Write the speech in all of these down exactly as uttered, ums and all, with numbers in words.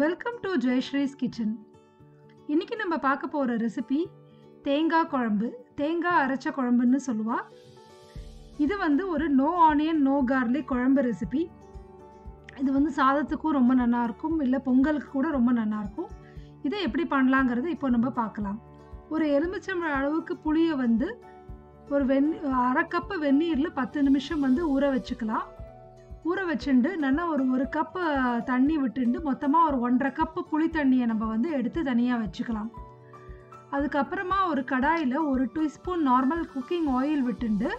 Welcome to Jayasree's kitchen. இன்னைக்கு நம்ம பார்க்க போகிற ரெசிபி தேங்காய் குழம்பு, தேங்காய் அரைச்ச குழம்புன்னு சொல்லுவா. இது வந்து ஒரு நோ ஆனியன் நோ கார்லிக் குழம்பு ரெசிபி. இது வந்து சாதத்துக்கும் ரொம்ப நல்லாயிருக்கும், இல்லை பொங்கலுக்கு கூட ரொம்ப நல்லாயிருக்கும். இதை எப்படி பண்ணலாங்கிறது இப்போ நம்ம பார்க்கலாம். ஒரு எலுமிச்சம்பழ அளவுக்கு புளியை வந்து ஒரு வெந் அரை கப்பு வெந்நீரில் பத்து நிமிஷம் வந்து ஊற வச்சுக்கலாம். ஊற வச்சுட்டு நல்லா ஒரு ஒரு கப்பு தண்ணி விட்டுண்டு மொத்தமாக ஒரு ஒன்றரை கப்பு புளி தண்ணியை நம்ம வந்து எடுத்து தனியாக வச்சுக்கலாம். அதுக்கப்புறமா ஒரு கடாயில் ஒரு டீஸ்பூன் நார்மல் குக்கிங் ஆயில் விட்டுண்டு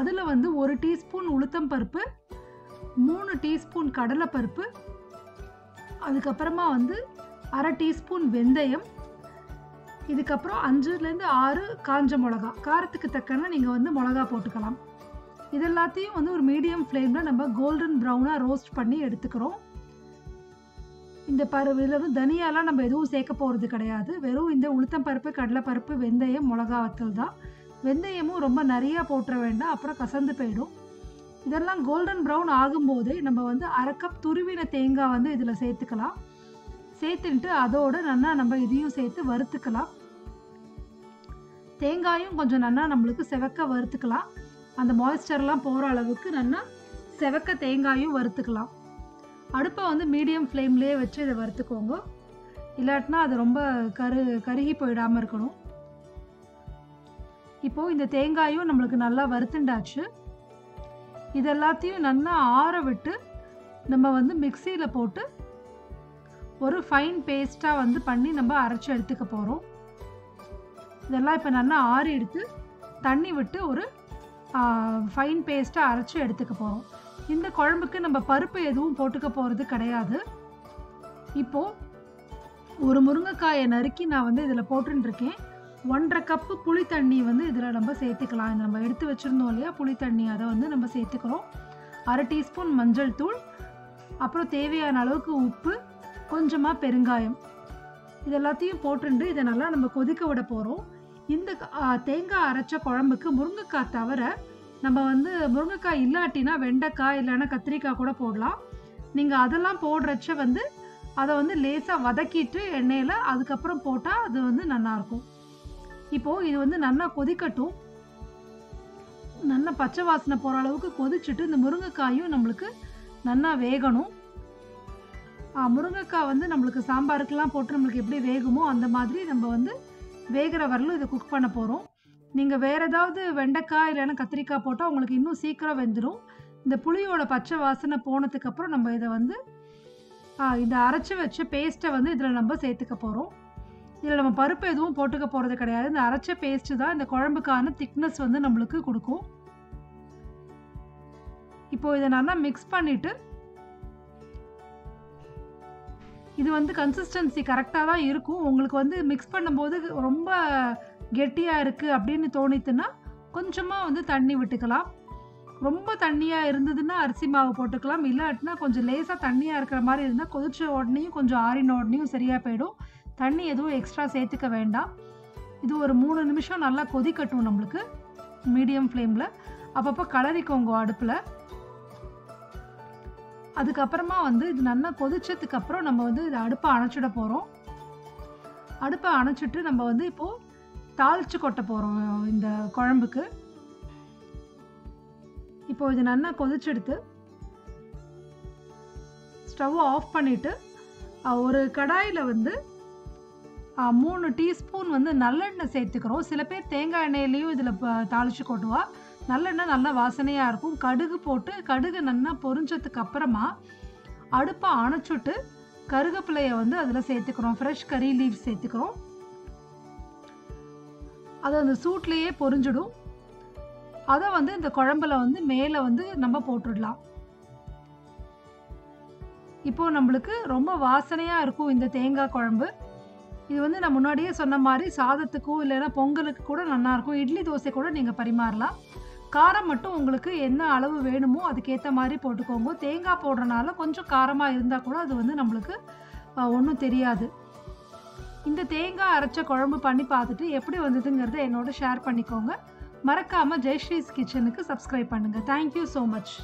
அதில் வந்து ஒரு டீஸ்பூன் உளுத்தம் பருப்பு, மூணு டீஸ்பூன் கடலைப்பருப்பு, அதுக்கப்புறமா வந்து அரை டீஸ்பூன் வெந்தயம், இதுக்கப்புறம் அஞ்சுலேருந்து ஆறு காஞ்ச மிளகா, காரத்துக்கு தக்கன நீங்கள் வந்து மிளகா போட்டுக்கலாம். இதெல்லாத்தையும் வந்து ஒரு மீடியம் ஃப்ளேமில் நம்ம கோல்டன் ப்ரௌனாக ரோஸ்ட் பண்ணி எடுத்துக்கிறோம். இந்த பருப்பு இதில் வந்து தனியாலாம் நம்ம எதுவும் சேர்க்க போகிறது கிடையாது. வெறும் இந்த உளுத்தம்பருப்பு, கடலைப்பருப்பு, வெந்தயம், மிளகாத்தூள் தான். வெந்தயமும் ரொம்ப நிறையா போட்டுற வேண்டாம், அப்புறம் கசந்து போயிடும். இதெல்லாம் கோல்டன் ப்ரௌன் ஆகும்போதே நம்ம வந்து அரை கப் துருவின தேங்காய் வந்து இதில் சேர்த்துக்கலாம். சேர்த்துட்டு அதோடு நல்லா நம்ம இதையும் சேர்த்து வறுத்துக்கலாம். தேங்காயும் கொஞ்சம் நல்லா நம்மளுக்கு செவக்க வறுத்துக்கலாம். அந்த மாய்ஸ்டர்லாம் போகிற அளவுக்கு நல்லா செவக்க தேங்காயும் வறுத்துக்கலாம். அடுப்பை வந்து மீடியம் ஃப்ளேம்லேயே வச்சு இதை வறுத்துக்கோங்க, இல்லாட்டினா அது ரொம்ப கரு கருகி போயிடாமல் இருக்கணும். இப்போது இந்த தேங்காயும் நம்மளுக்கு நல்லா வறுத்துண்டாச்சு. இதெல்லாத்தையும் நல்லா ஆற விட்டு நம்ம வந்து மிக்சியில் போட்டு ஒரு ஃபைன் பேஸ்ட்டாக வந்து பண்ணி நம்ம அரைச்சி எடுத்துக்க போகிறோம். இதெல்லாம் இப்போ நல்லா ஆறி எடுத்து தண்ணி விட்டு ஒரு ஃபைன் பேஸ்ட்டாக அரைச்சி எடுத்துக்க போகிறோம். இந்த குழம்புக்கு நம்ம பருப்பு எதுவும் போட்டுக்க போகிறது கிடையாது. இப்போது ஒரு முருங்கைக்காயை நறுக்கி நான் வந்து இதில் போட்டுருக்கேன். ஒன்றரை கப்பு புளி தண்ணி வந்து இதில் நம்ம சேர்த்துக்கலாம். இதை நம்ம எடுத்து வச்சுருந்தோம் இல்லையா புளி தண்ணி, அதை வந்து நம்ம சேர்த்துக்கிறோம். அரை டீஸ்பூன் மஞ்சள் தூள், அப்புறம் தேவையான அளவுக்கு உப்பு, கொஞ்சமாக பெருங்காயம், இது எல்லாத்தையும் போட்டுண்டு இதை நல்லா நம்ம கொதிக்க விட போகிறோம். இந்த தேங்காய் அரைச்ச குழம்புக்கு முருங்கைக்காய் தவிர நம்ம வந்து முருங்கைக்காய் இல்லாட்டினா வெண்டைக்காய் இல்லைன்னா கத்திரிக்காய் கூட போடலாம். நீங்கள் அதெல்லாம் போடுறச்ச வந்து அதை வந்து லேசாக வதக்கிட்டு எண்ணெயில் அதுக்கப்புறம் போட்டால் அது வந்து நல்லாயிருக்கும். இப்போது இது வந்து நல்லா கொதிக்கட்டும். நல்லா பச்சை வாசனை போகிற அளவுக்கு கொதிச்சுட்டு இந்த முருங்கைக்காயும் நம்மளுக்கு நல்லா வேகணும். முருங்கைக்காய் வந்து நம்மளுக்கு சாம்பாருக்கெல்லாம் போட்டு நம்மளுக்கு எப்படி வேகுமோ அந்த மாதிரி நம்ம வந்து வேகிற வரலும் இதை குக் பண்ண போகிறோம். நீங்கள் வேறு ஏதாவது வெண்டைக்காய் இல்லைன்னா கத்திரிக்காய் போட்டால் உங்களுக்கு இன்னும் சீக்கிரம் வெந்துடும். இந்த புளியோட பச்சை வாசனை போனதுக்கப்புறம் நம்ம இதை வந்து இந்த அரைச்சி வச்ச பேஸ்ட்டை வந்து இதில் நம்ம சேர்த்துக்க போகிறோம். இதில் நம்ம பருப்பு எதுவும் போட்டுக்க போகிறது கிடையாது. இந்த அரைச்ச பேஸ்ட்டு தான் இந்த குழம்புக்கான திக்னஸ் வந்து நம்மளுக்கு கொடுக்கும். இப்போது இதை நல்லா மிக்ஸ் பண்ணிவிட்டு இது வந்து கன்சிஸ்டன்சி கரெக்டாக தான் இருக்கும். உங்களுக்கு வந்து மிக்ஸ் பண்ணும்போது ரொம்ப கெட்டியாக இருக்குது அப்படின்னு தோணித்துன்னா கொஞ்சமாக வந்து தண்ணி விட்டுக்கலாம். ரொம்ப தண்ணியாக இருந்ததுன்னா அரிசி மாவு போட்டுக்கலாம், இல்லாட்டினா கொஞ்சம் லேசாக தண்ணியாக இருக்கிற மாதிரி இருந்தால் கொதிச்ச உடனேயும் கொஞ்சம் ஆறின உடனேயும் சரியாக போயிடும். தண்ணி எதுவும் எக்ஸ்ட்ரா சேர்த்துக்க வேண்டாம். இது ஒரு மூணு நிமிஷம் நல்லா கொதிக்கட்டும் நம்மளுக்கு மீடியம் ஃப்ளேமில். அப்பப்போ கலரிக்கோங்க அடுப்பில். அதுக்கப்புறமா வந்து இது நல்லா கொதிச்சதுக்கப்புறம் நம்ம வந்து இது அடுப்பை அணைச்சிட போகிறோம். அடுப்பை அணைச்சிட்டு நம்ம வந்து இப்போது தாளித்து கொட்ட போகிறோம் இந்த குழம்புக்கு. இப்போது இது நல்லா கொதிச்செடுத்து ஸ்டவ்வை ஆஃப் பண்ணிவிட்டு ஒரு கடாயில் வந்து மூணு டீஸ்பூன் வந்து நல்லெண்ணெய் சேர்த்துக்கிறோம். சில பேர் தேங்காய் எண்ணெயிலையும் இதில் தாளித்து கொட்டுவா. நல்லெண்ணெய் நல்லா வாசனையாக இருக்கும். கடுகு போட்டு கடுகு நல்லா பொரிஞ்சதுக்கு அப்புறமா அடுப்பை அணைச்சுட்டு கருகப்பிலையை வந்து அதில் சேர்த்துக்கிறோம். ஃப்ரெஷ் கறி லீவ்ஸ் சேர்த்துக்கிறோம். அது அந்த சூட்லேயே பொரிஞ்சிடும். அதை வந்து இந்த குழம்புல வந்து மேலே வந்து நம்ம போட்டுடலாம். இப்போது நம்மளுக்கு ரொம்ப வாசனையாக இருக்கும் இந்த தேங்காய் குழம்பு. இது வந்து நான் முன்னாடியே சொன்ன மாதிரி சாதத்துக்கும் இல்லைன்னா பொங்கலுக்கு கூட நல்லாயிருக்கும். இட்லி தோசை கூட நீங்கள் பரிமாறலாம். காரம் மட்டும் உங்களுக்கு என்ன அளவு வேணுமோ அதுக்கேற்ற மாதிரி போட்டுக்கோங்க. தேங்காய் போடுறனால கொஞ்சம் காரமாக இருந்தால் கூட அது வந்து நம்மளுக்கு ஒன்றும் தெரியாது. இந்த தேங்காய் அரைச்ச குழம்பு பண்ணி பார்த்துட்டு எப்படி வந்ததுங்கிறத என்னோட ஷேர் பண்ணிக்கோங்க. மறக்காமல் ஜெயஸ்ரீஸ் கிச்சனுக்கு சப்ஸ்கிரைப் பண்ணுங்கள். Thank you so much.